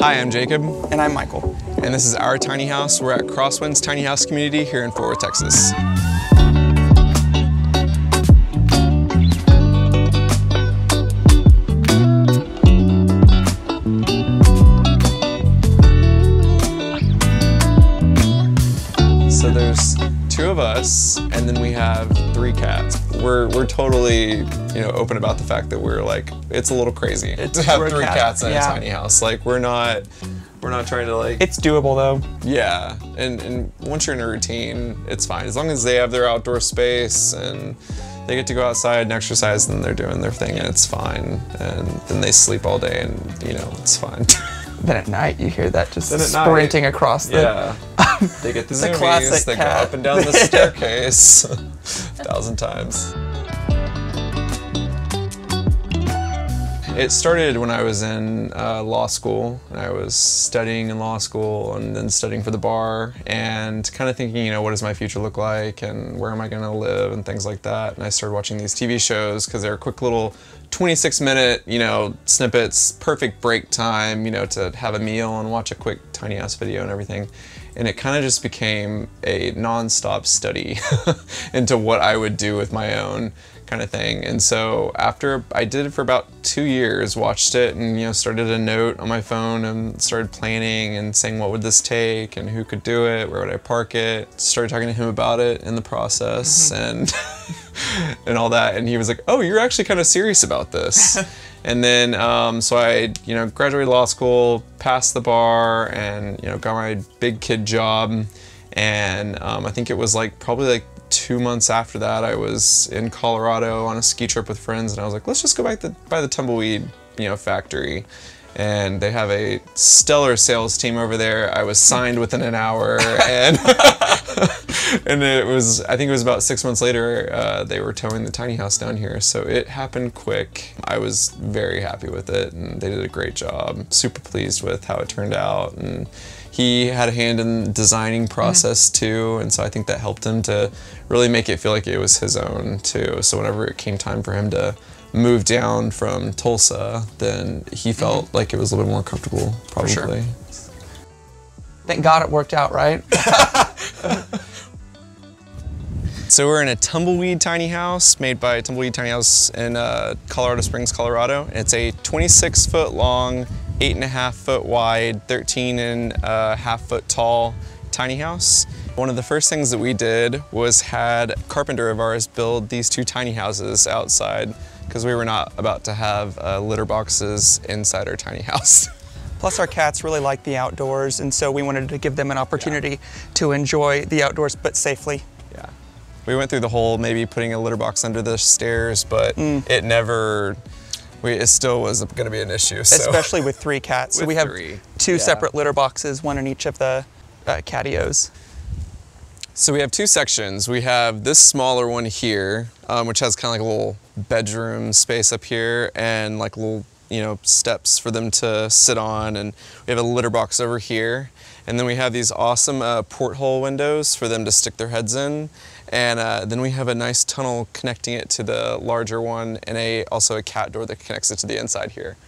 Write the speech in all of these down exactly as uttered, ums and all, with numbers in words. Hi, I'm Jacob. And I'm Michael. And this is our tiny house. We're at Crosswinds Tiny House Community here in Fort Worth, Texas. So there's two of us, and then we have three cats. We're we're totally, you know, open about the fact that we're like, it's a little crazy it's to have three cat. cats in yeah. a tiny house. Like we're not we're not trying to like. It's doable though. Yeah, and and once you're in a routine, it's fine as long as they have their outdoor space and they get to go outside and exercise and they're doing their thing and it's fine. And then they sleep all day and you know it's fine. Then at night you hear that just sprinting night, across the. Yeah. They get the, the zoomies, they cat. go up and down the staircase a thousand times. It started when I was in uh, law school, and I was studying in law school and then studying for the bar and kind of thinking, you know, what does my future look like and where am I going to live and things like that. And I started watching these T V shows because they're quick little twenty-six minute, you know, snippets, perfect break time, you know, to have a meal and watch a quick tiny house video and everything. And it kind of just became a nonstop study into what I would do with my own kind of thing. And so after I did it for about two years, watched it and, you know, started a note on my phone and started planning and saying, what would this take and who could do it? Where would I park it? Started talking to him about it in the process mm-hmm. and, and all that. And he was like, oh, you're actually kind of serious about this. And then, um, so I, you know, graduated law school, passed the bar, and, you know, got my big kid job. And um, I think it was like probably like two months after that, I was in Colorado on a ski trip with friends, and I was like, let's just go back to, by the Tumbleweed, you know, factory. And they have a stellar sales team over there. I was signed within an hour, and and it was, I think it was about six months later, uh, they were towing the tiny house down here. So it happened quick. I was very happy with it, and they did a great job. Super pleased with how it turned out, and he had a hand in the designing process mm-hmm. too, and so I think that helped him to really make it feel like it was his own too. So whenever it came time for him to moved down from Tulsa, then he felt mm-hmm. like it was a little more comfortable, probably. For sure. Thank God it worked out, right? So we're in a Tumbleweed Tiny House made by Tumbleweed Tiny House in uh, Colorado Springs, Colorado. It's a twenty-six foot long, eight and a half foot wide, thirteen and a half foot tall tiny house. One of the first things that we did was had a carpenter of ours build these two tiny houses outside, because we were not about to have uh, litter boxes inside our tiny house. Plus our cats really like the outdoors, and so we wanted to give them an opportunity yeah. to enjoy the outdoors, but safely. Yeah. We went through the whole maybe putting a litter box under the stairs, but mm. it never, we, it still was gonna be an issue. So. Especially with three cats. With so we have three. two yeah. separate litter boxes, one in each of the uh, catios. So we have two sections. We have this smaller one here, um, which has kind of like a little bedroom space up here and like little, you know, steps for them to sit on. And we have a litter box over here. And then we have these awesome uh, porthole windows for them to stick their heads in. And uh, then we have a nice tunnel connecting it to the larger one, and a also a cat door that connects it to the inside here.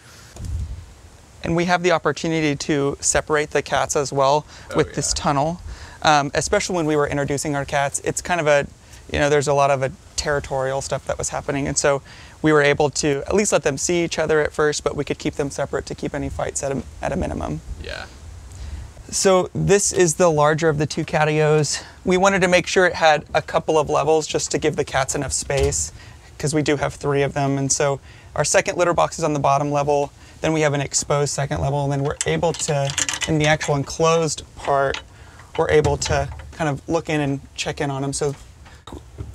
And we have the opportunity to separate the cats as well oh, with yeah. this tunnel. Um, especially when we were introducing our cats, it's kind of a, you know, there's a lot of a territorial stuff that was happening. And so we were able to at least let them see each other at first, but we could keep them separate to keep any fights at a, at a minimum. Yeah. So this is the larger of the two catios. We wanted to make sure it had a couple of levels just to give the cats enough space, because we do have three of them. And so our second litter box is on the bottom level. Then we have an exposed second level, and then we're able to, in the actual enclosed part, we're able to kind of look in and check in on them. So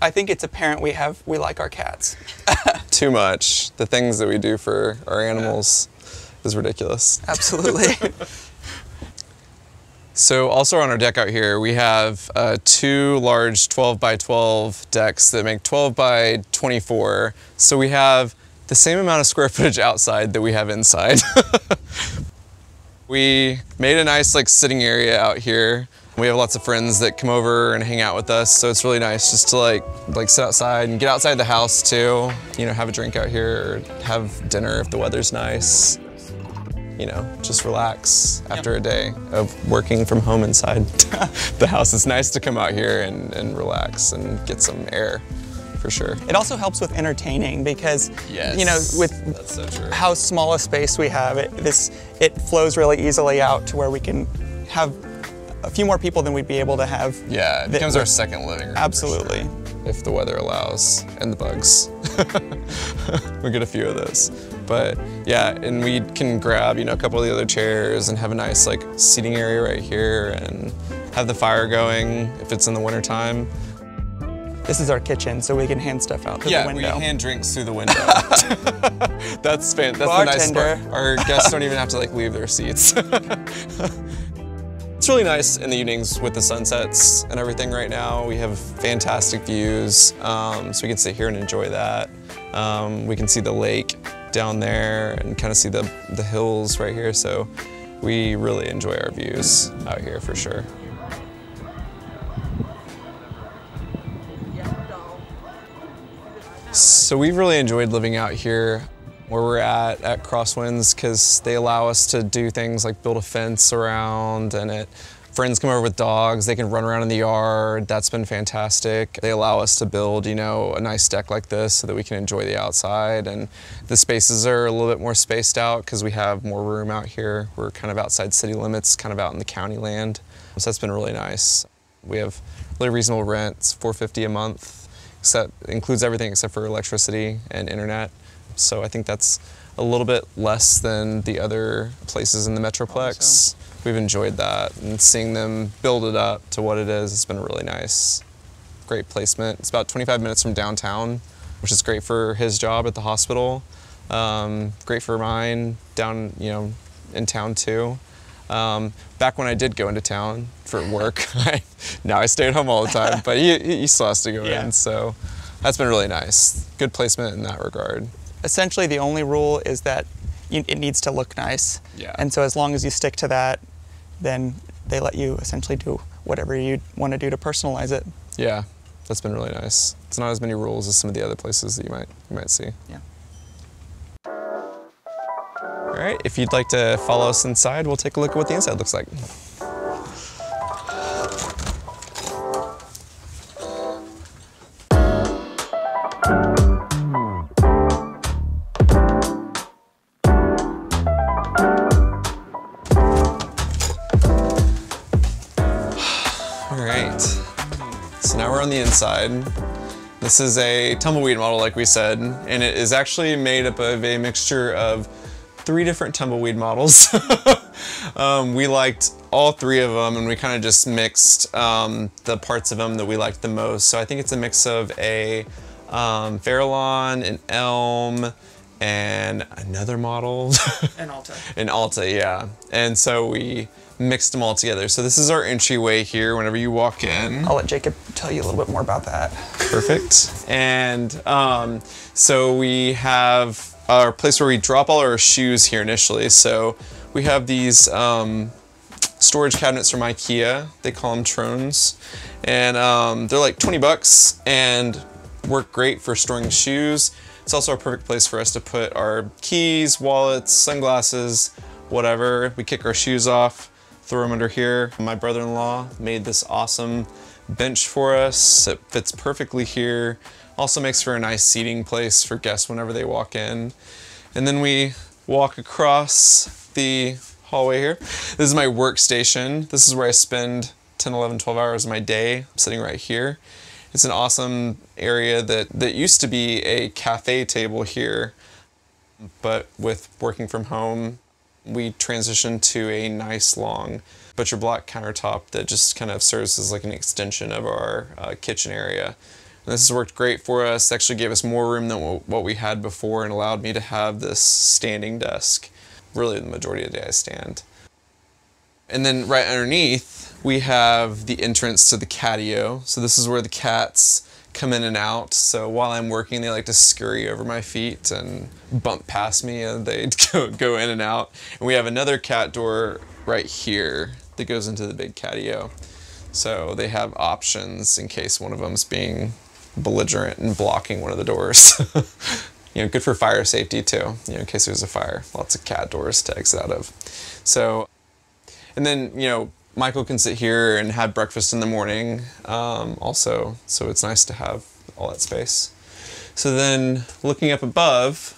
I think it's apparent we have, we like our cats. Too much. The things that we do for our animals yeah. is ridiculous. Absolutely. So also on our deck out here, we have uh, two large twelve by twelve decks that make twelve by twenty-four. So we have the same amount of square footage outside that we have inside. We made a nice like sitting area out here. We have lots of friends that come over and hang out with us, so it's really nice just to like like sit outside and get outside the house too. You know, have a drink out here or have dinner if the weather's nice. you know, just relax after yep. a day of working from home inside the house. It's nice to come out here and, and relax and get some air. For sure. It also helps with entertaining because, yes, you know, with so how small a space we have, it, this it flows really easily out to where we can have a few more people than we'd be able to have. Yeah, it becomes our second living room. Absolutely. Sure. If the weather allows, and the bugs. We get a few of those. But yeah, and we can grab, you know, a couple of the other chairs and have a nice like seating area right here and have the fire going if it's in the wintertime. This is our kitchen, so we can hand stuff out through yeah, the window. Yeah, we hand drinks through the window. That's fan that's the nice part. Our guests don't even have to like leave their seats. It's really nice in the evenings with the sunsets and everything right now. We have fantastic views, um, so we can sit here and enjoy that. Um, we can see the lake down there and kind of see the, the hills right here, so we really enjoy our views out here for sure. So we've really enjoyed living out here where we're at at Crosswinds because they allow us to do things like build a fence around and it, friends come over with dogs, they can run around in the yard, that's been fantastic. They allow us to build, you know, a nice deck like this so that we can enjoy the outside, and the spaces are a little bit more spaced out because we have more room out here. We're kind of outside city limits, kind of out in the county land. So that's been really nice. We have really reasonable rents, four fifty a month. That includes everything except for electricity and internet. So I think that's a little bit less than the other places in the Metroplex. So we've enjoyed that, and seeing them build it up to what it is, it's been really nice. Great placement. It's about twenty-five minutes from downtown, which is great for his job at the hospital. Um, great for mine down, you know, in town too. Um, back when I did go into town for work, I, now I stay at home all the time, but he, he still has to go yeah. in, so that's been really nice. Good placement in that regard. Essentially, the only rule is that you, it needs to look nice, yeah. and so as long as you stick to that, then they let you essentially do whatever you want to do to personalize it. Yeah, that's been really nice. It's not as many rules as some of the other places that you might, you might see. Yeah. All right, if you'd like to follow us inside, we'll take a look at what the inside looks like. All right, so now we're on the inside. This is a tumbleweed model, like we said, and it is actually made up of a mixture of three different tumbleweed models. um, we liked all three of them, and we kind of just mixed um, the parts of them that we liked the most. So I think it's a mix of a um, Farallon, an Elm, and another model. An Alta. An Alta, yeah. And so we mixed them all together. So this is our entryway here whenever you walk in. I'll let Jacob tell you a little bit more about that. Perfect. And um, so we have our place where we drop all our shoes here initially. So we have these um, storage cabinets from IKEA. They call them Trones. And um, they're like twenty bucks and work great for storing shoes. It's also a perfect place for us to put our keys, wallets, sunglasses, whatever. We kick our shoes off, throw them under here. My brother-in-law made this awesome bench for us. It fits perfectly here. Also makes for a nice seating place for guests whenever they walk in. And then we walk across the hallway here. This is my workstation. This is where I spend ten, eleven, twelve hours of my day. I'm sitting right here. It's an awesome area that, that used to be a cafe table here, but with working from home, we transitioned to a nice long butcher block countertop that just kind of serves as like an extension of our uh, kitchen area. This has worked great for us. It actually gave us more room than what we had before and allowed me to have this standing desk. Really, the majority of the day I stand. And then right underneath, we have the entrance to the catio. So this is where the cats come in and out. So while I'm working, they like to scurry over my feet and bump past me, and they go, go in and out. And we have another cat door right here that goes into the big catio. So they have options in case one of them's being belligerent and blocking one of the doors. you know, good for fire safety too, you know, in case there's a fire. Lots of cat doors to exit out of. So, and then, you know, Michael can sit here and have breakfast in the morning um, also. So it's nice to have all that space. So then looking up above,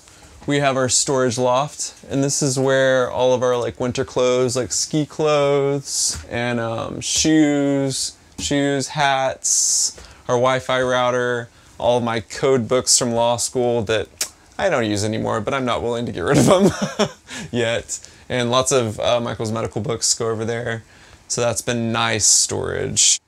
we have our storage loft, and this is where all of our like winter clothes, like ski clothes and um, shoes, shoes, hats, our Wi-Fi router, all of my code books from law school that I don't use anymore, but I'm not willing to get rid of them yet. And lots of uh, Michael's medical books go over there. So that's been nice storage.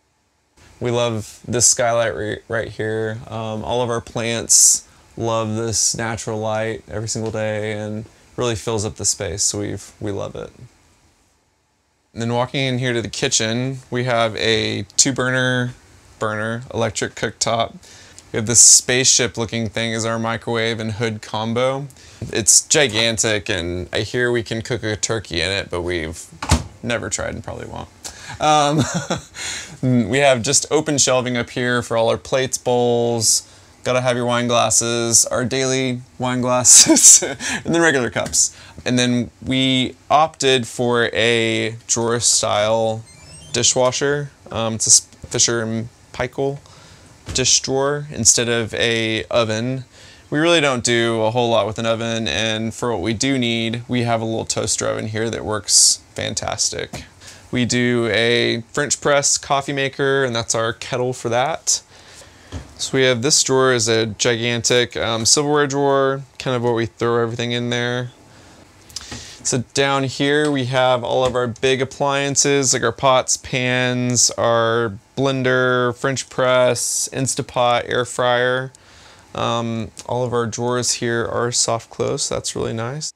We love this skylight right here. Um, all of our plants love this natural light every single day and really fills up the space, so we've, we love it. And then walking in here to the kitchen, we have a two burner burner, electric cooktop. We have this spaceship looking thing is our microwave and hood combo. It's gigantic, and I hear we can cook a turkey in it, but we've never tried and probably won't. Um, we have just open shelving up here for all our plates, bowls, gotta have your wine glasses, our daily wine glasses, and then regular cups. And then we opted for a drawer style dishwasher. Um, it's a Fisher and Paykel dish drawer instead of a oven. We really don't do a whole lot with an oven, and for what we do need, we have a little toaster oven here that works fantastic. We do a French press coffee maker, and that's our kettle for that. So we have this drawer is a gigantic um, silverware drawer, kind of where we throw everything in there. So down here we have all of our big appliances, like our pots, pans, our blender, French press, Instapot, air fryer. Um, all of our drawers here are soft close, so that's really nice.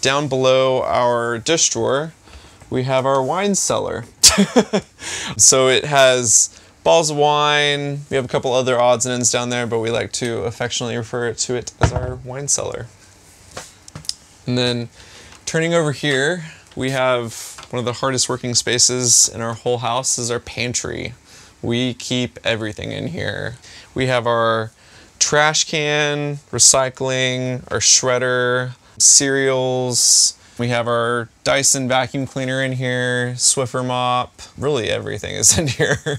Down below our dish drawer, we have our wine cellar. So it has bottles of wine. We have a couple other odds and ends down there, but we like to affectionately refer to it as our wine cellar. And then turning over here, we have one of the hardest working spaces in our whole house is our pantry. We keep everything in here. We have our trash can, recycling, our shredder, cereals. We have our Dyson vacuum cleaner in here, Swiffer mop. Really everything is in here.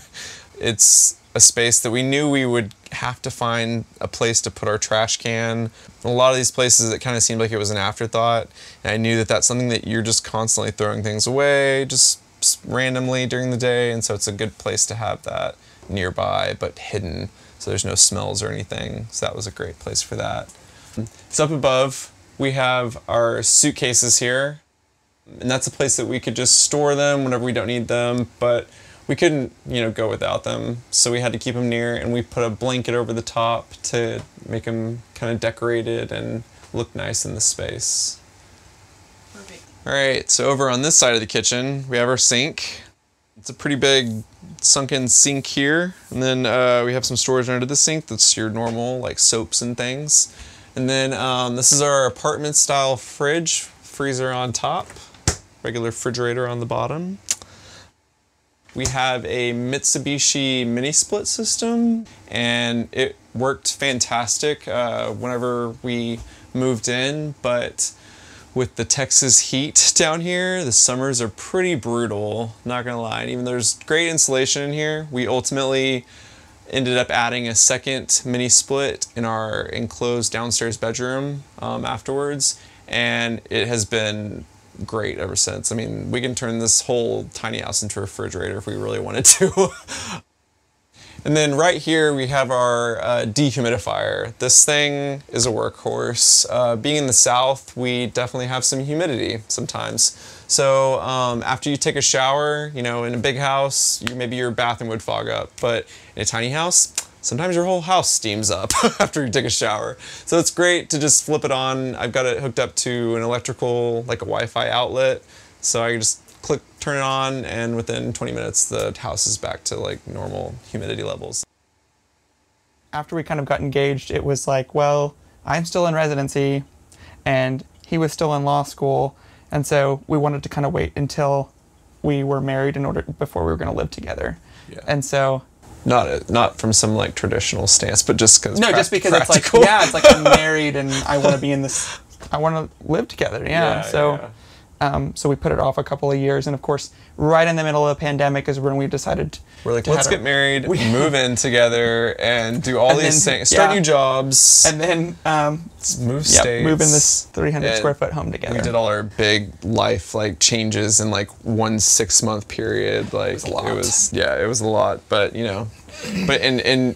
It's a space that we knew we would have to find a place to put our trash can. A lot of these places, it kind of seemed like it was an afterthought. And I knew that that's something that you're just constantly throwing things away, just randomly during the day. And so it's a good place to have that nearby, but hidden. So there's no smells or anything. So that was a great place for that. So up above, we have our suitcases here. And that's a place that we could just store them whenever we don't need them. But we couldn't, you know, go without them, so we had to keep them near, and we put a blanket over the top to make them kind of decorated and look nice in the space. Perfect. All right, so over on this side of the kitchen, we have our sink. It's a pretty big sunken sink here, and then uh, we have some storage under the sink that's your normal like soaps and things. And then um, this is our apartment style fridge, freezer on top, regular refrigerator on the bottom. We have a Mitsubishi mini split system, and it worked fantastic uh, whenever we moved in, but with the Texas heat down here, the summers are pretty brutal, not gonna lie. And even though there's great insulation in here, we ultimately ended up adding a second mini split in our enclosed downstairs bedroom um, afterwards, and it has been great ever since. I mean, we can turn this whole tiny house into a refrigerator if we really wanted to. And then right here we have our uh, dehumidifier. This thing is a workhorse. Uh, being in the South, we definitely have some humidity sometimes. So um, after you take a shower, you know, in a big house, you, maybe your bathroom would fog up, but in a tiny house, sometimes your whole house steams up after you take a shower. So it's great to just flip it on. I've got it hooked up to an electrical, like a Wi-Fi outlet. So I just click, turn it on, and within twenty minutes, the house is back to like normal humidity levels. After we kind of got engaged, it was like, well, I'm still in residency and he was still in law school. And so we wanted to kind of wait until we were married in order before we were gonna live together. Yeah. And so Not not from some like traditional stance, but just because. No, just because practical. It's like, yeah, it's like I'm married and I want to be in this. I want to live together. Yeah. yeah so, yeah. Um, so we put it off a couple of years, and of course, right in the middle of the pandemic is when we decided we're like, let's get married, we move in together, and do all and these then, things, start yeah. new jobs, and then um, let's move yep, states, move in this three hundred square foot home together. We did all our big life like changes in like one six month period. Like it was, a lot. It was yeah, it was a lot, but you know, but and and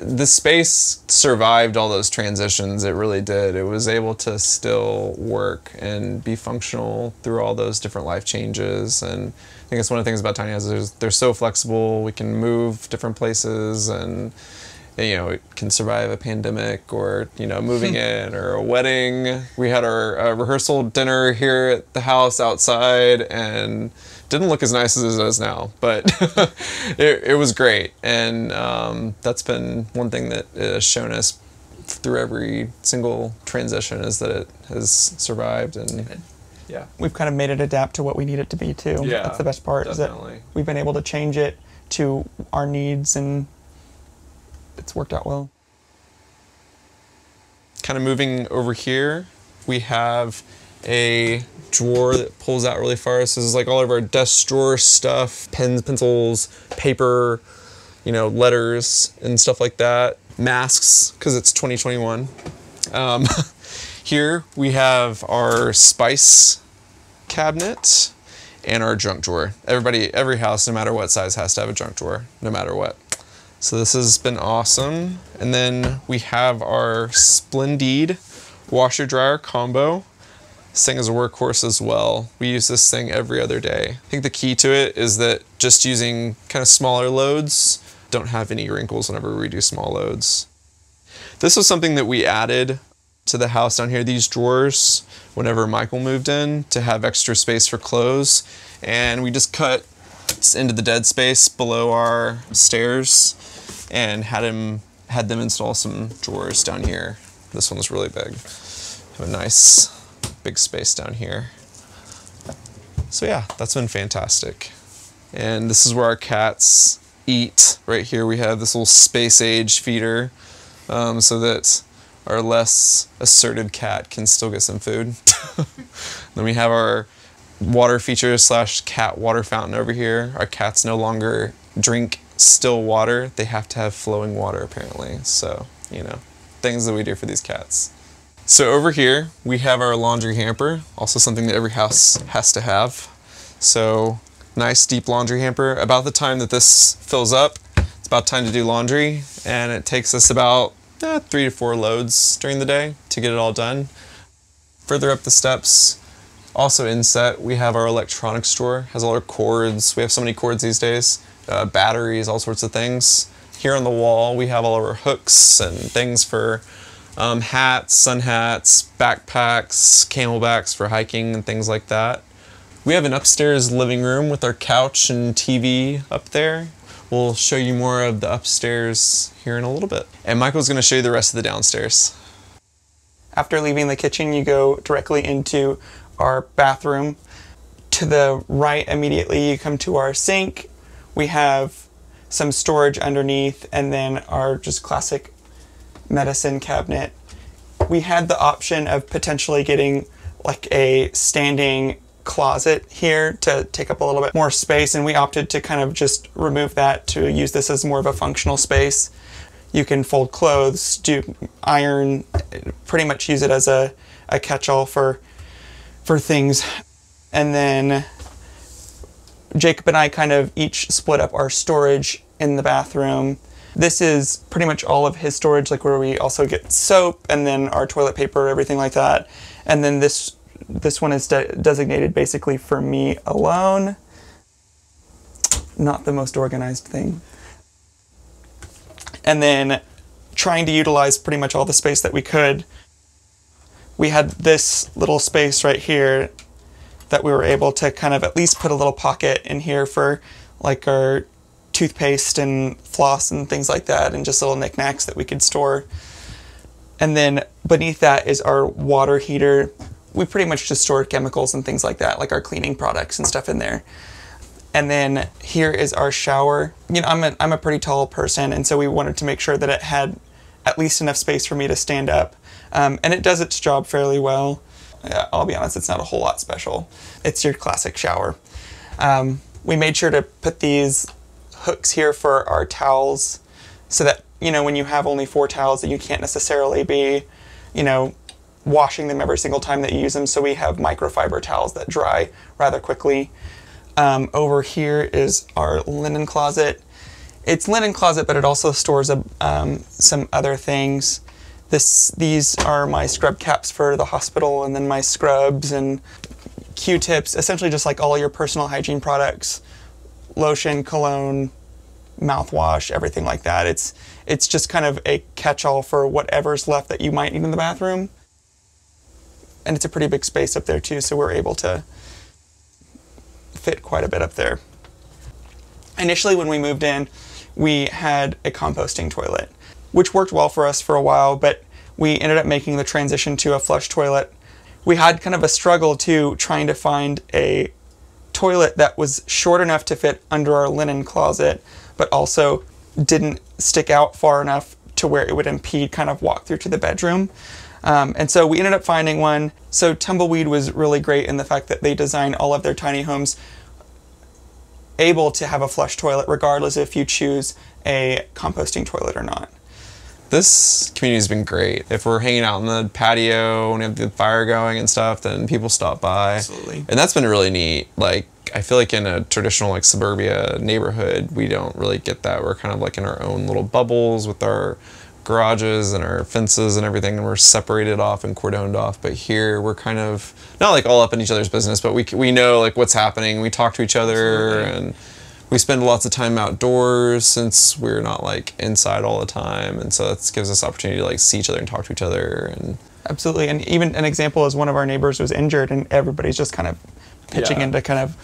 the space survived all those transitions. It really did. It was able to still work and be functional through all those different life changes. And I think it's one of the things about tiny houses. They're so flexible. We can move different places, and you know, it can survive a pandemic or you know, moving in or a wedding. We had our uh, rehearsal dinner here at the house outside, and didn't look as nice as it is now, but it, it was great. And um, that's been one thing that has shown us through every single transition, is that it has survived. And yeah, we've kind of made it adapt to what we need it to be too. Yeah, that's the best part, definitely. Is that we've been able to change it to our needs, and it's worked out well. Kind of moving over here, we have a drawer that pulls out really far. So this is like all of our desk drawer stuff, pens, pencils, paper, you know, letters and stuff like that. Masks, because it's twenty twenty-one. Um, here we have our spice cabinet and our junk drawer. Everybody, every house, no matter what size, has to have a junk drawer, no matter what. So this has been awesome. And then we have our Splendid washer dryer combo. This thing is a workhorse as well. We use this thing every other day. I think the key to it is that just using kind of smaller loads, don't have any wrinkles whenever we do small loads. This was something that we added to the house down here, these drawers, whenever Michael moved in, to have extra space for clothes. And we just cut into the dead space below our stairs and had him had them install some drawers down here. This one's really big. Have a nice big space down here. So yeah, that's been fantastic. And this is where our cats eat. Right here we have this little space age feeder, um, so that our less assertive cat can still get some food. Then we have our water feature slash cat water fountain over here. Our cats no longer drink still water. They have to have flowing water apparently. So, you know, things that we do for these cats. So over here, we have our laundry hamper, also something that every house has to have. So nice deep laundry hamper. About the time that this fills up, it's about time to do laundry, and it takes us about eh, three to four loads during the day to get it all done. Further up the steps, also inset, we have our electronics store. Has all our cords. We have so many cords these days, uh, batteries, all sorts of things. Here on the wall, we have all of our hooks and things for Um, hats, sun hats, backpacks, camelbacks for hiking and things like that. We have an upstairs living room with our couch and T V up there. We'll show you more of the upstairs here in a little bit. And Michael's going to show you the rest of the downstairs. After leaving the kitchen, you go directly into our bathroom. To the right immediately, you come to our sink. We have some storage underneath, and then our just classic medicine cabinet. We had the option of potentially getting like a standing closet here to take up a little bit more space, and we opted to kind of just remove that to use this as more of a functional space. You can fold clothes, do iron, pretty much use it as a, a catch-all for, for things. And then Jacob and I kind of each split up our storage in the bathroom. This is pretty much all of his storage, like where we also get soap and then our toilet paper, everything like that. And then this this one is de designated basically for me alone. Not the most organized thing. And then trying to utilize pretty much all the space that we could. We had this little space right here that we were able to kind of at least put a little pocket in here for like our toothpaste and floss and things like that, and just little knickknacks that we could store. And then beneath that is our water heater. We pretty much just store chemicals and things like that, like our cleaning products and stuff in there. And then here is our shower. You know, I'm a, I'm a pretty tall person, and so we wanted to make sure that it had at least enough space for me to stand up. Um, and it does its job fairly well. I'll be honest, it's not a whole lot special. It's your classic shower. Um, we made sure to put these hooks here for our towels so that, you know, when you have only four towels that you can't necessarily be, you know, washing them every single time that you use them. So we have microfiber towels that dry rather quickly. Um, over here is our linen closet. It's linen closet, but it also stores a, um, some other things. This, these are my scrub caps for the hospital, and then my scrubs and Q-tips, essentially just like all your personal hygiene products, lotion, cologne, mouthwash, everything like that. It's, it's just kind of a catch-all for whatever's left that you might need in the bathroom. And it's a pretty big space up there too, so we're able to fit quite a bit up there. Initially, when we moved in, we had a composting toilet, which worked well for us for a while, but we ended up making the transition to a flush toilet. We had kind of a struggle too, trying to find a toilet that was short enough to fit under our linen closet, but also didn't stick out far enough to where it would impede kind of walk through to the bedroom. Um, and so we ended up finding one. So Tumbleweed was really great in the fact that they design all of their tiny homes able to have a flush toilet, regardless if you choose a composting toilet or not. This community has been great. If we're hanging out in the patio and we have the fire going and stuff, then people stop by. Absolutely. And that's been really neat. Like, I feel like in a traditional like suburbia neighborhood, we don't really get that. We're kind of like in our own little bubbles with our garages and our fences and everything, and we're separated off and cordoned off. But here we're kind of not like all up in each other's business, but we we know like what's happening. We talk to each other. Absolutely. And we spend lots of time outdoors since we're not like inside all the time, and so that gives us opportunity to like see each other and talk to each other. And absolutely. And even an example is one of our neighbors was injured, and everybody's just kind of pitching yeah. in to kind of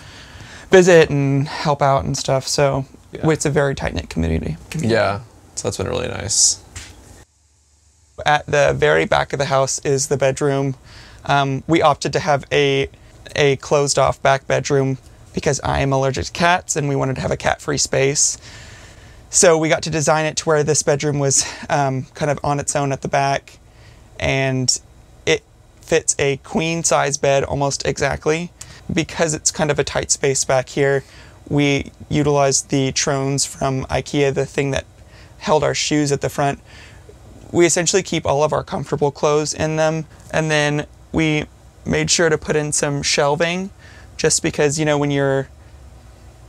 visit and help out and stuff. So yeah. It's a very tight knit community. Yeah, so that's been really nice. At the very back of the house is the bedroom. Um, we opted to have a, a closed off back bedroom because I am allergic to cats and we wanted to have a cat free space. So we got to design it to where this bedroom was um, kind of on its own at the back, and it fits a queen size bed almost exactly. Because it's kind of a tight space back here, we utilized the Trones from IKEA, the thing that held our shoes at the front. We essentially keep all of our comfortable clothes in them, and then we made sure to put in some shelving just because, you know, when you're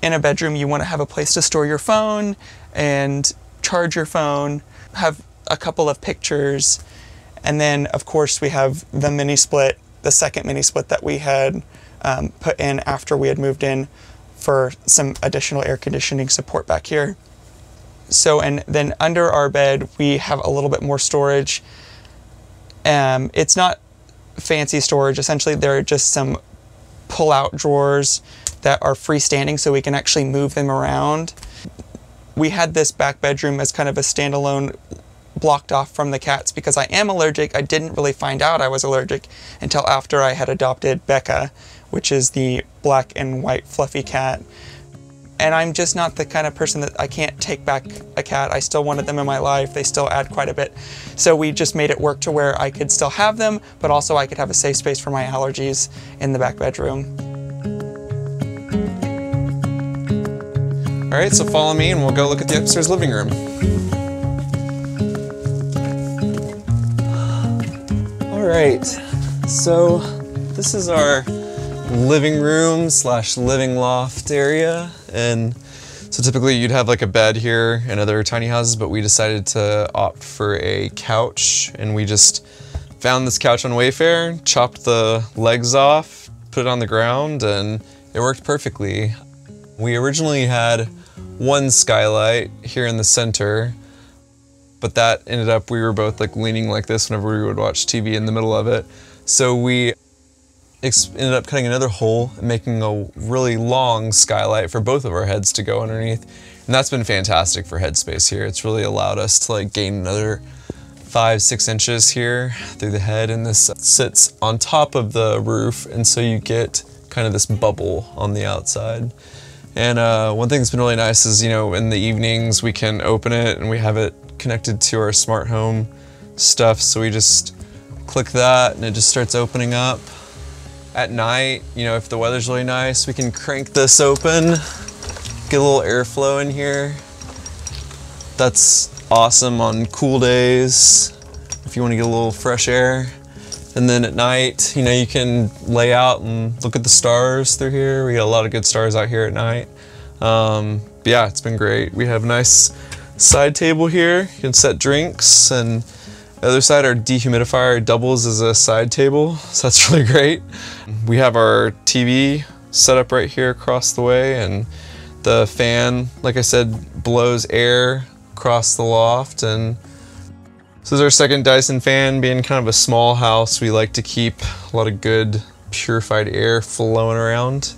in a bedroom, you want to have a place to store your phone and charge your phone, have a couple of pictures. And then, of course, we have the mini split, the second mini split that we had um, put in after we had moved in for some additional air conditioning support back here. So, and then under our bed, we have a little bit more storage. Um, it's not fancy storage. Essentially, there are just some pull-out drawers that are freestanding, so we can actually move them around. We had this back bedroom as kind of a standalone, blocked off from the cats because I am allergic. I didn't really find out I was allergic until after I had adopted Becca, which is the black and white fluffy cat. And I'm just not the kind of person that I can't take back a cat. I still wanted them in my life. They still add quite a bit. So we just made it work to where I could still have them, but also I could have a safe space for my allergies in the back bedroom. All right, so follow me and we'll go look at the upstairs living room. All right, so this is our living room slash living loft area. And so typically you'd have like a bed here in other tiny houses, but we decided to opt for a couch, and we just found this couch on Wayfair, chopped the legs off, put it on the ground, and it worked perfectly. We originally had one skylight here in the center, but that ended up, we were both like leaning like this whenever we would watch T V in the middle of it. So we ended up cutting another hole and making a really long skylight for both of our heads to go underneath. And that's been fantastic for headspace here. It's really allowed us to like gain another five, six inches here through the head, and this sits on top of the roof. And so you get kind of this bubble on the outside. And uh, one thing that's been really nice is, you know, in the evenings we can open it and we have it connected to our smart home stuff. So we just click that and it just starts opening up. At night, you know, if the weather's really nice, we can crank this open, get a little airflow in here. That's awesome on cool days, if you want to get a little fresh air. And then at night, you know, you can lay out and look at the stars through here. We got a lot of good stars out here at night. Um, yeah, it's been great. We have a nice side table here. You can set drinks, and the other side, our dehumidifier doubles as a side table, so that's really great. We have our T V set up right here across the way, and the fan, like I said, blows air across the loft. And this is our second Dyson fan. Being kind of a small house, we like to keep a lot of good purified air flowing around.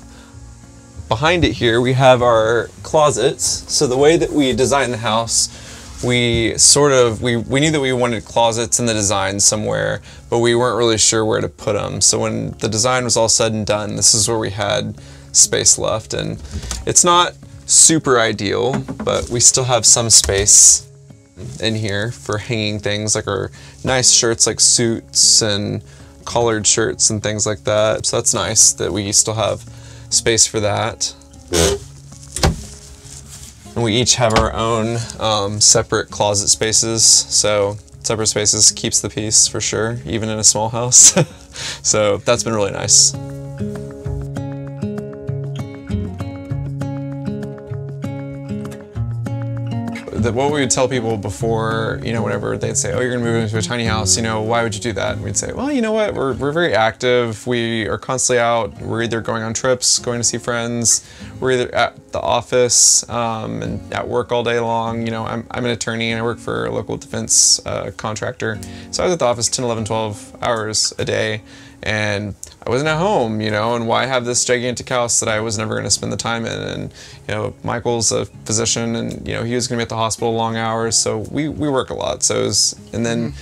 Behind it here, we have our closets. So the way that we designed the house, we sort of, we, we knew that we wanted closets in the design somewhere, but we weren't really sure where to put them. So when the design was all said and done, this is where we had space left. And it's not super ideal, but we still have some space in here for hanging things like our nice shirts, like suits and collared shirts and things like that. So that's nice that we still have space for that. And we each have our own um, separate closet spaces. So separate spaces keeps the peace for sure, even in a small house. So that's been really nice. That what we would tell people before, you know, whenever they'd say, oh, you're gonna move into a tiny house, you know, why would you do that? And we'd say, well, you know what, we're, we're very active. We are constantly out. We're either going on trips, going to see friends. We're either at the office um, and at work all day long. You know, I'm, I'm an attorney and I work for a local defense uh, contractor. So I was at the office ten, eleven, twelve hours a day. And I wasn't at home, you know, and why have this gigantic house that I was never going to spend the time in? And, you know, Michael's a physician and, you know, he was going to be at the hospital long hours. So we, we work a lot. So it was, and then,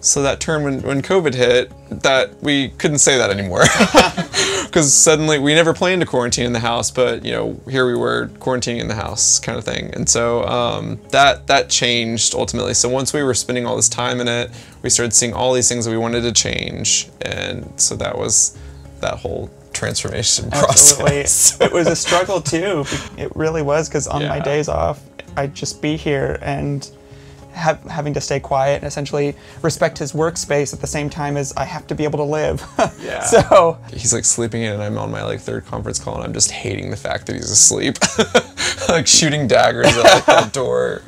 so that term when, when COVID hit, that we couldn't say that anymore. Because suddenly we never planned to quarantine in the house, but, you know, here we were quarantining in the house kind of thing. And so um, that that changed ultimately. So once we were spending all this time in it, we started seeing all these things that we wanted to change. And so that was that whole transformation process. Absolutely. It was a struggle too. It really was, because on yeah. my days off, I'd just be here and Have, having to stay quiet and essentially respect his workspace at the same time as I have to be able to live. Yeah. So he's like sleeping in and I'm on my like third conference call and I'm just hating the fact that he's asleep. Like shooting daggers at like, the door.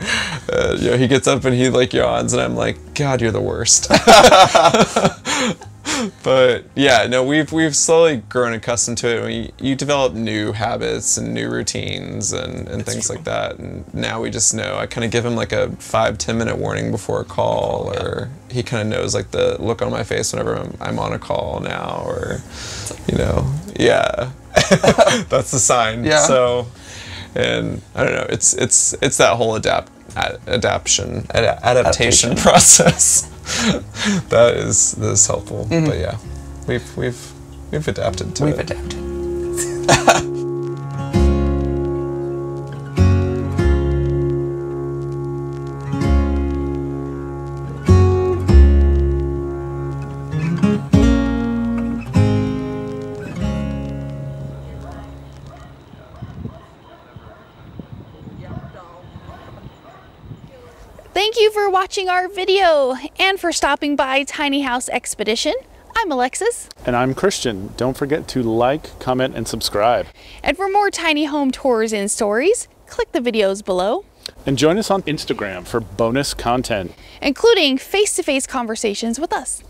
Uh, you know, he gets up and he like yawns and I'm like, God, you're the worst. But yeah, no, we've we've slowly grown accustomed to it. I mean, you develop new habits and new routines and, and things true. like that. And now we just know. I kind of give him like a five, ten minute warning before a call, or yeah. he kind of knows like the look on my face whenever I'm, I'm on a call now, or, you know, yeah, that's the sign. Yeah. So, and I don't know, it's, it's, it's that whole adapt, ad, adaption, ad, adaptation, adaptation process. That is, that is helpful, mm-hmm. but yeah, we've we've we've adapted to we've it. We've adapted. Thank you for watching our video and for stopping by Tiny House Expedition. I'm Alexis. And I'm Christian. Don't forget to like, comment, and subscribe. And for more tiny home tours and stories, click the videos below. And join us on Instagram for bonus content, including face-to-face conversations with us.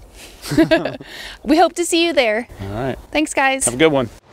We hope to see you there. All right. Thanks, guys. Have a good one.